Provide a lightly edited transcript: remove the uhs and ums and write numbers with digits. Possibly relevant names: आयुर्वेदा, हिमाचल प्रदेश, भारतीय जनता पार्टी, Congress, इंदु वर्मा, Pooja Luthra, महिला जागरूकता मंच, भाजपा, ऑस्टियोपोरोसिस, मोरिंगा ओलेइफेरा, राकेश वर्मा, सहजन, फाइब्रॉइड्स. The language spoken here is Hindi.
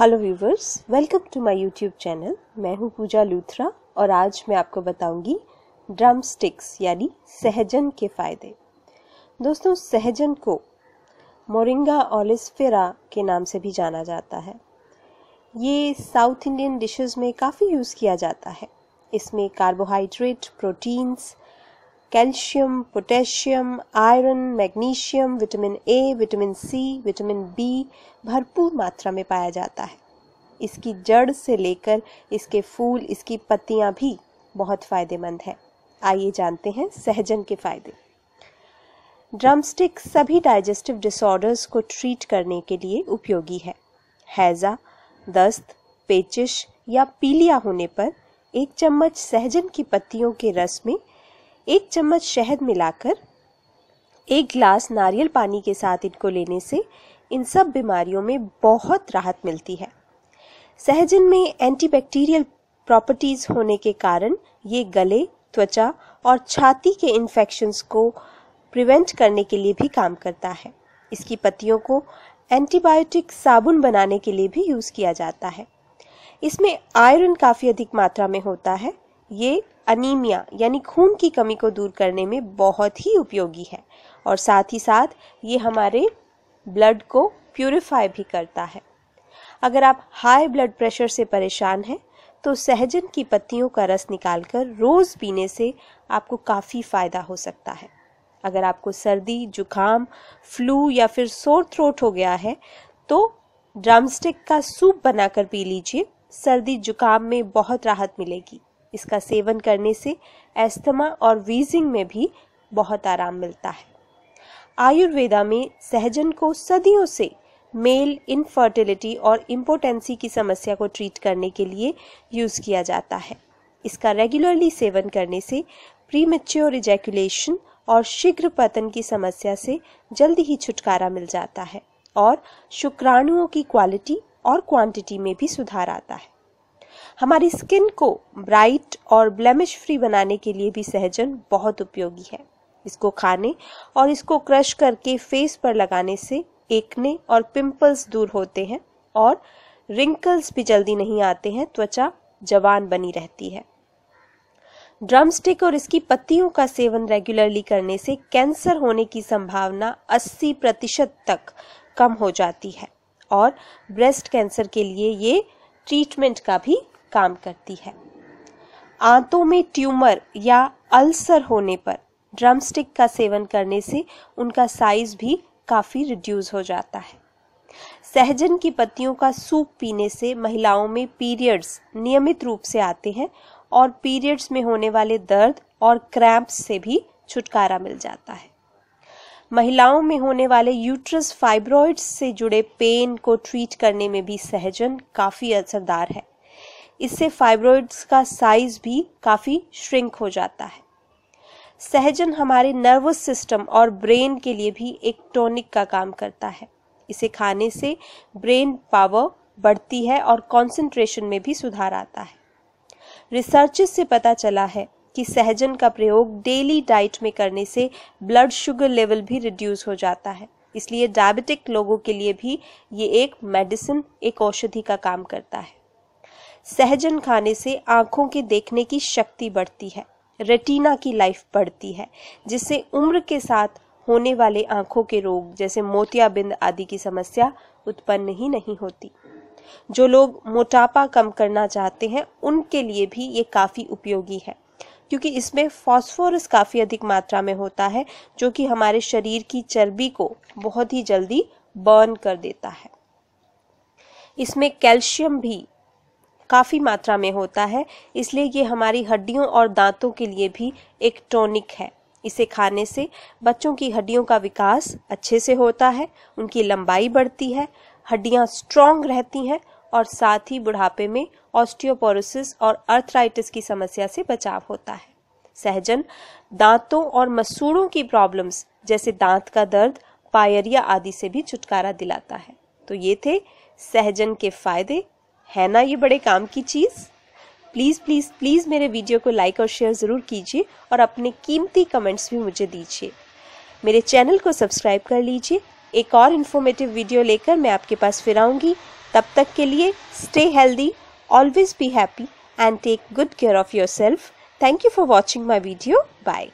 Hello viewers, welcome to my YouTube channel. मैं हूं पूजा लूथरा और आज मैं आपको बताऊंगी ड्रम स्टिक्स यानी सहजन के फ़ायदे। दोस्तों, सहजन को मोरिंगा ओलेइफेरा के नाम से भी जाना जाता है। ये साउथ इंडियन डिशेस में काफ़ी यूज़ किया जाता है। इसमें carbohydrate, proteins, calcium, potassium, iron, magnesium, vitamin A, vitamin C, vitamin B भरपूर मात्रा में पाया जाता है। इसकी जड़ से लेकर इसके फूल, इसकी पत्तियां भी बहुत फ़ायदेमंद हैं। आइए जानते हैं सहजन के फ़ायदे। ड्रमस्टिक सभी डाइजेस्टिव डिसऑर्डर्स को ट्रीट करने के लिए उपयोगी है। हैज़ा, दस्त, पेचिश या पीलिया होने पर 1 चम्मच सहजन की पत्तियों के रस में 1 चम्मच शहद मिलाकर 1 ग्लास नारियल पानी के साथ इनको लेने से इन सब बीमारियों में बहुत राहत मिलती है। सहजन में एंटीबैक्टीरियल प्रॉपर्टीज़ होने के कारण ये गले, त्वचा और छाती के इन्फेक्शंस को प्रिवेंट करने के लिए भी काम करता है। इसकी पत्तियों को एंटीबायोटिक साबुन बनाने के लिए भी यूज़ किया जाता है। इसमें आयरन काफ़ी अधिक मात्रा में होता है। ये अनीमिया यानी खून की कमी को दूर करने में बहुत ही उपयोगी है और साथ ही साथ ये हमारे ब्लड को प्यूरिफाई भी करता है। अगर आप हाई ब्लड प्रेशर से परेशान हैं तो सहजन की पत्तियों का रस निकालकर रोज़ पीने से आपको काफ़ी फ़ायदा हो सकता है। अगर आपको सर्दी, जुखाम, फ्लू या फिर सोर थ्रोट हो गया है तो ड्रमस्टिक का सूप बनाकर पी लीजिए। सर्दी जुकाम में बहुत राहत मिलेगी। इसका सेवन करने से एस्थमा और वीजिंग में भी बहुत आराम मिलता है। आयुर्वेदा में सहजन को सदियों से मेल इनफर्टिलिटी और इम्पोटेंसी की समस्या को ट्रीट करने के लिए यूज़ किया जाता है। इसका रेगुलरली सेवन करने से प्रीमैच्योर इजैक्युलेशन और शीघ्र पतन की समस्या से जल्दी ही छुटकारा मिल जाता है और शुक्राणुओं की क्वालिटी और क्वांटिटी में भी सुधार आता है। हमारी स्किन को ब्राइट और ब्लेमिश फ्री बनाने के लिए भी सहजन बहुत उपयोगी है। इसको खाने और इसको क्रश करके फेस पर लगाने से एक्ने और पिंपल्स दूर होते हैं और रिंकल्स भी जल्दी नहीं आते हैं। त्वचा जवान बनी रहती है। ड्रमस्टिक और इसकी पत्तियों का सेवन रेगुलरली करने से कैंसर होने की संभावना 80% तक कम हो जाती है और ब्रेस्ट कैंसर के लिए ये ट्रीटमेंट का भी काम करती है। आंतों में ट्यूमर या अल्सर होने पर ड्रमस्टिक का सेवन करने से उनका साइज भी काफ़ी रिड्यूस हो जाता है। सहजन की पत्तियों का सूप पीने से महिलाओं में पीरियड्स नियमित रूप से आते हैं और पीरियड्स में होने वाले दर्द और क्रैम्प्स से भी छुटकारा मिल जाता है। महिलाओं में होने वाले यूट्रस फाइब्रॉइड्स से जुड़े पेन को ट्रीट करने में भी सहजन काफ़ी असरदार है। इससे फाइब्रॉइड्स का साइज भी काफ़ी श्रिंक हो जाता है। सहजन हमारे नर्वस सिस्टम और ब्रेन के लिए भी एक टॉनिक का काम करता है। इसे खाने से ब्रेन पावर बढ़ती है और कॉन्सेंट्रेशन में भी सुधार आता है। रिसर्चेस से पता चला है कि सहजन का प्रयोग डेली डाइट में करने से ब्लड शुगर लेवल भी रिड्यूस हो जाता है। इसलिए डायबिटिक लोगों के लिए भी ये एक मेडिसिन, एक औषधि का काम करता है। सहजन खाने से आँखों के देखने की शक्ति बढ़ती है, रेटिना की लाइफ बढ़ती है, जिससे उम्र के साथ होने वाले आँखों के रोग जैसे मोतियाबिंद आदि की समस्या उत्पन्न ही नहीं होती। जो लोग मोटापा कम करना चाहते हैं उनके लिए भी ये काफ़ी उपयोगी है, क्योंकि इसमें फॉस्फोरस काफ़ी अधिक मात्रा में होता है जो कि हमारे शरीर की चर्बी को बहुत ही जल्दी बर्न कर देता है। इसमें कैल्शियम भी काफ़ी मात्रा में होता है, इसलिए ये हमारी हड्डियों और दांतों के लिए भी एक टॉनिक है। इसे खाने से बच्चों की हड्डियों का विकास अच्छे से होता है, उनकी लंबाई बढ़ती है, हड्डियाँ स्ट्रॉन्ग रहती हैं और साथ ही बुढ़ापे में ऑस्टियोपोरोसिस और आर्थराइटिस की समस्या से बचाव होता है। सहजन दांतों और मसूड़ों की प्रॉब्लम्स जैसे दांत का दर्द, पायरिया आदि से भी छुटकारा दिलाता है। तो ये थे सहजन के फ़ायदे। है ना ये बड़े काम की चीज़? प्लीज़ प्लीज़ प्लीज़ मेरे वीडियो को लाइक और शेयर ज़रूर कीजिए और अपने कीमती कमेंट्स भी मुझे दीजिए। मेरे चैनल को सब्सक्राइब कर लीजिए। एक और इन्फॉर्मेटिव वीडियो लेकर मैं आपके पास फिर आऊँगी। तब तक के लिए stay healthy, always be happy and take good care of yourself. Thank you for watching my video. Bye.